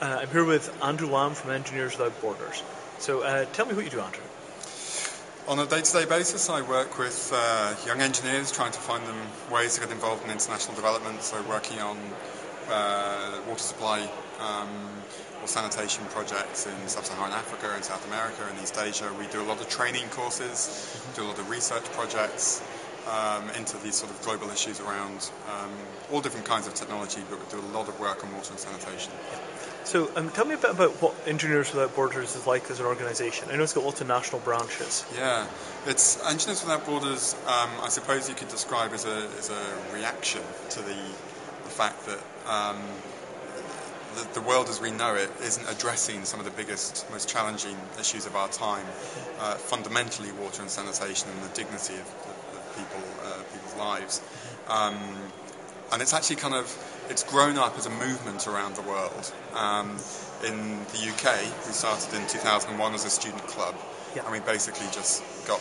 I'm here with Andrew Lamb from Engineers Without Borders. So tell me what you do, Andrew. On a day-to-day basis, I work with young engineers, trying to find them ways to get involved in international development, so working on water supply or sanitation projects in sub-Saharan Africa and South America and East Asia. We do a lot of training courses, do a lot of research projects into these sort of global issues around all different kinds of technology, but we do a lot of work on water and sanitation. So tell me a bit about what Engineers Without Borders is like as an organisation. I know it's got lots of national branches. Yeah, it's Engineers Without Borders, I suppose you could describe as a reaction to the fact that the world as we know it isn't addressing some of the biggest, most challenging issues of our time, fundamentally water and sanitation and the dignity of people's lives. And it's actually kind of, it's grown up as a movement around the world. In the UK, we started in 2001 as a student club, yeah. And we basically just got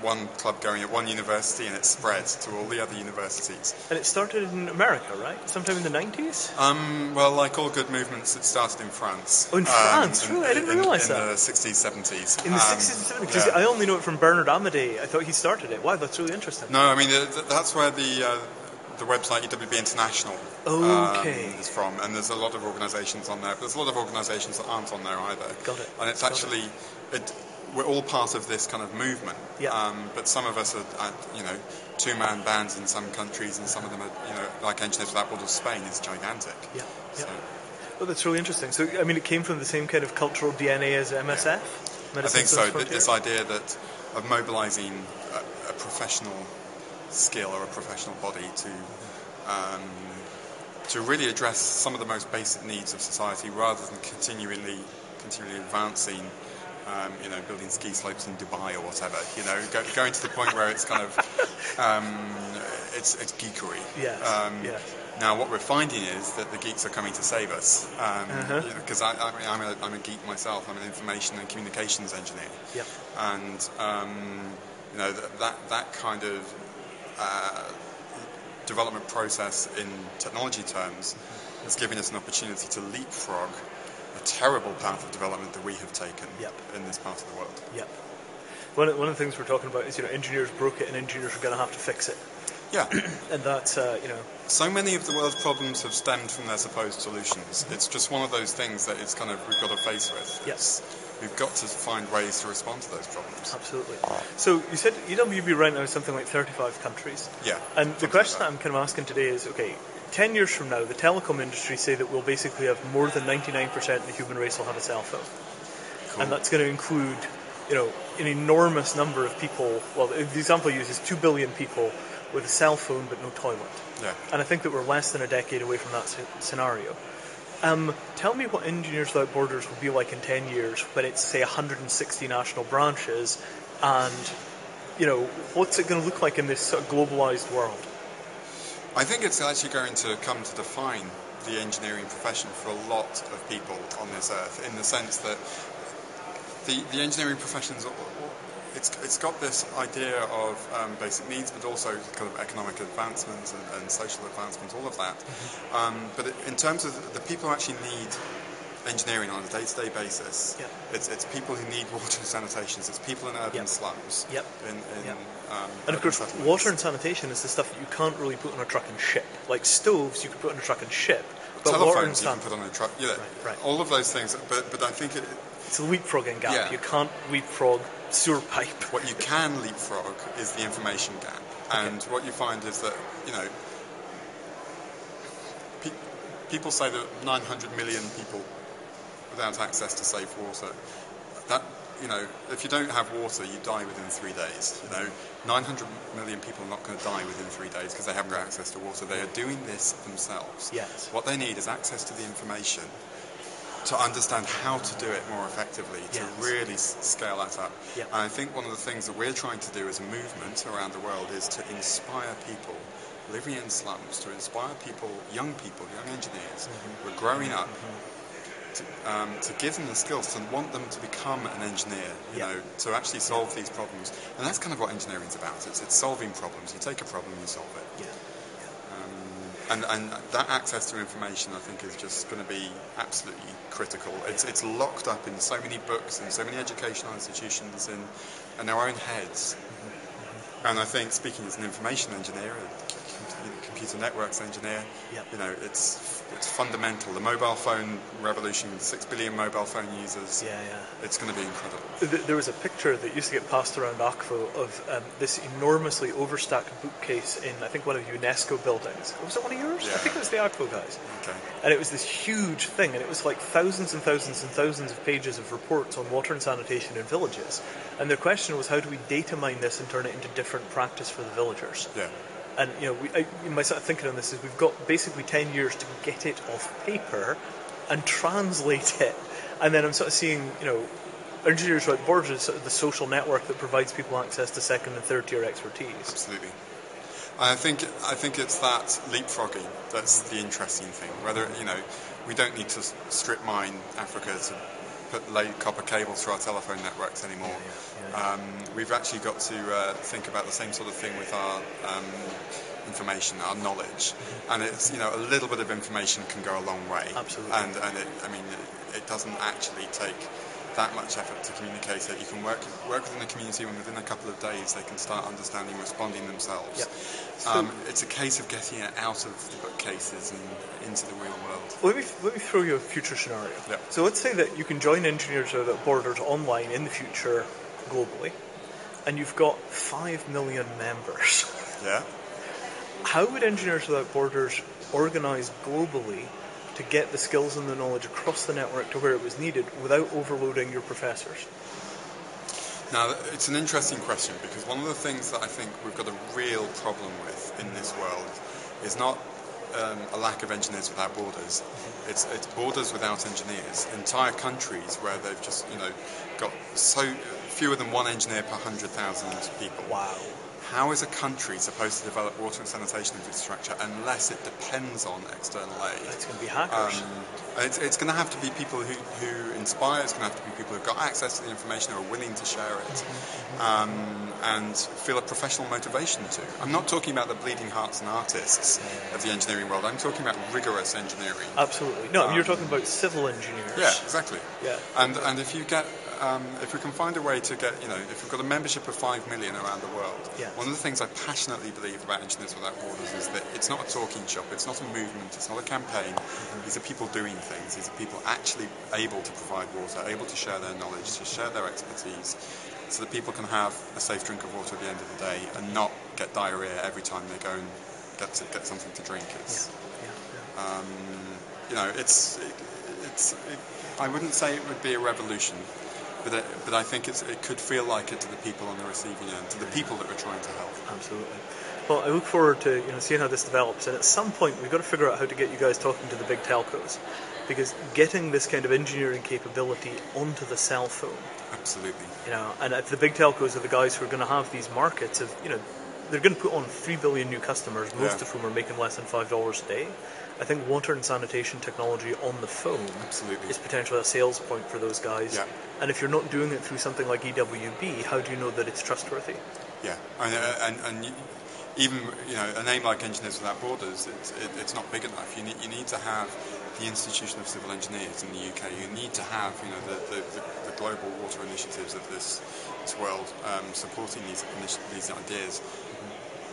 one club going at one university, and it spread to all the other universities. And it started in America, right? Sometime in the 90s? Well, like all good movements, it started in France. Oh, in France? Really? I didn't realise that. In the 60s, 70s. In the 60s and 70s? Because yeah. I only know it from Bernard Amadie. I thought he started it. Wow, that's really interesting. No, I mean, that's where the website EWB International is from, and there's a lot of organisations on there, but there's a lot of organisations that aren't on there either. Got it. And it's actually, we're all part of this kind of movement, yeah. But some of us are you know, two-man bands in some countries, and some of them are, you know, like Engineers Without Borders Spain is gigantic. Yeah. So. Yeah. Well, that's really interesting. So, I mean, it came from the same kind of cultural DNA as MSF? Yeah. I think so, this idea that of mobilising a professional skill or a professional body to really address some of the most basic needs of society, rather than continually advancing, you know, building ski slopes in Dubai or whatever. You know, going to the point where it's kind of it's geekery. Yes. Yes. Now, what we're finding is that the geeks are coming to save us, because I'm a geek myself. I'm an information and communications engineer, yeah. And you know that kind of development process in technology terms has given us an opportunity to leapfrog a terrible path of development that we have taken yep. in this part of the world. Yep. One of the things we're talking about is, you know, engineers broke it and engineers are going to have to fix it. Yeah. And that's, you know... So many of the world's problems have stemmed from their supposed solutions. It's just one of those things that it's kind of, we've got to face with. Yes. We've got to find ways to respond to those problems. Absolutely. So you said EWB right now is something like 35 countries. Yeah. And the question that I'm kind of asking today is, okay, 10 years from now, the telecom industry say that we'll basically have more than 99% of the human race will have a cell phone. Cool. And that's going to include, you know, an enormous number of people. Well, the example I use is 2 billion people with a cell phone but no toilet. Yeah. And I think that we're less than a decade away from that scenario. Tell me what Engineers Without Borders will be like in 10 years when it's, say, 160 national branches, and, you know, what's it going to look like in this sort of globalised world? I think it's actually going to come to define the engineering profession for a lot of people on this earth, in the sense that the engineering profession's... It's got this idea of basic needs, but also kind of economic advancements and social advancements, all of that. But in terms of the people who actually need engineering on a day-to-day basis, yep. it's people who need water and sanitation. It's people in urban yep. slums. Yep. Yep. And of course, water and sanitation is the stuff that you can't really put on a truck and ship. Like stoves, you could put on a truck and ship. But telephones, you can put on a truck. Yeah, right. All of those things. But I think it's a leapfrogging gap. Yeah. You can't leapfrog sewer pipe. What you can leapfrog is the information gap. And okay. what you find is that, you know, people say that 900 million people without access to safe water. That, you know, if you don't have water, you die within 3 days. You know, 900 million people are not going to die within 3 days because they haven't got access to water. They are doing this themselves. Yes. What they need is access to the information to understand how to do it more effectively, to yes. really scale that up. Yep. And I think one of the things that we're trying to do as a movement around the world is to inspire people living in slums, to inspire people, young engineers who are growing up, to give them the skills, to want them to become an engineer, you yep. know, to actually solve these problems. And that's kind of what engineering's about. It's solving problems. You take a problem, you solve it. Yeah. And that access to information, I think, is just going to be absolutely critical. It's locked up in so many books and so many educational institutions and our own heads. And I think, speaking as an information engineer, a computer networks engineer, you know, it's fundamental. The mobile phone revolution, 6 billion mobile phone users, it's going to be incredible. There was a picture that used to get passed around ACFO of this enormously overstacked bookcase in, I think, one of UNESCO buildings. Was it one of yours? Yeah. I think it was the ACFO guys. Okay. And it was this huge thing, and it was like thousands and thousands and thousands of pages of reports on water and sanitation in villages. And their question was, how do we data mine this and turn it into different practice for the villagers? Yeah. And you know, my sort of thinking on this is we've got basically 10 years to get it off paper and translate it. And then I'm sort of seeing, you know, Engineers Without Borders is sort of the social network that provides people access to second and third tier expertise. Absolutely. I think it's that leapfrogging that's the interesting thing. Whether, you know, we don't need to strip mine Africa to put lay copper cables through our telephone networks anymore. We've actually got to think about the same sort of thing with our information, our knowledge, and it's, you know, a little bit of information can go a long way. Absolutely. And it doesn't actually take that much effort to communicate it. You can work within the community, and within a couple of days they can start understanding, responding themselves. Yep. It's a case of getting it out of the bookcases and into the real world. Let me throw you a future scenario. Yep. So let's say that you can join Engineers Without Borders online in the future globally, and you've got 5 million members. Yeah. How would Engineers Without Borders organise globally to get the skills and the knowledge across the network to where it was needed without overloading your professors? Now, it's an interesting question, because one of the things that I think we've got a real problem with in this world is not a lack of Engineers Without Borders. It's borders without engineers. Entire countries where they've just, you know, got so fewer than one engineer per 100,000 people. Wow. How is a country supposed to develop water and sanitation infrastructure unless it depends on external aid? It's going to be hackers. It's going to have to be people who inspire. It's going to have to be people who've got access to the information, who are willing to share it, and feel a professional motivation to. I'm not talking about the bleeding hearts and artists of the engineering world. I'm talking about rigorous engineering. Absolutely. No, you're talking about civil engineers. Yeah, exactly. Yeah. And if you get... if we can find a way to get, you know, if we've got a membership of 5 million around the world, one of the things I passionately believe about Engineers Without Borders is that it's not a talking shop, it's not a movement, it's not a campaign. These are people doing things. These are people actually able to provide water, able to share their knowledge, to share their expertise, so that people can have a safe drink of water at the end of the day and not get diarrhea every time they go and get something to drink. It's, you know, it's I wouldn't say it would be a revolution. But I think it could feel like it to the people on the receiving end, to the people that we're trying to help. Absolutely. Well, I look forward to, you know, seeing how this develops. And at some point, we've got to figure out how to get you guys talking to the big telcos, because getting this kind of engineering capability onto the cell phone. Absolutely. You know, and the big telcos are the guys who are going to have these markets of, you know, they're going to put on 3 billion new customers, most of whom are making less than $5 a day. I think water and sanitation technology on the phone is potentially a sales point for those guys. Yeah. And if you're not doing it through something like EWB, how do you know that it's trustworthy? Yeah, and even, you know, a name like Engineers Without Borders, it's not big enough. You need to have the Institution of Civil Engineers in the UK. You need to have, you know, the global water initiatives of this world supporting these ideas.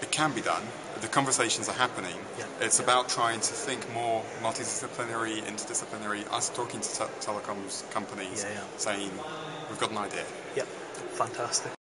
It can be done. The conversations are happening. Yeah. It's about trying to think more multidisciplinary, interdisciplinary, us talking to telecoms companies, saying, we've got an idea. Yep, fantastic.